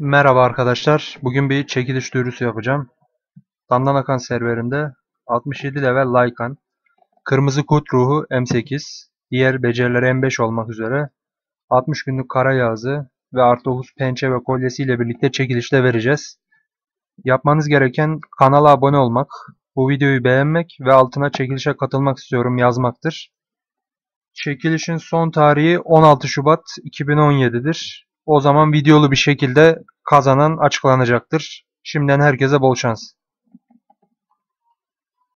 Merhaba arkadaşlar. Bugün bir çekiliş duyurusu yapacağım. Dandanakan serverinde 67 level Lycan, kırmızı kurt ruhu M8, diğer becerileri M5 olmak üzere 60 günlük kara yağızı ve +9 pençe ve kolyesi ile birlikte çekilişte vereceğiz. Yapmanız gereken kanala abone olmak, bu videoyu beğenmek ve altına çekilişe katılmak istiyorum yazmaktır. Çekilişin son tarihi 16 Şubat 2017'dir. O zaman videolu bir şekilde kazanan açıklanacaktır. Şimdiden herkese bol şans.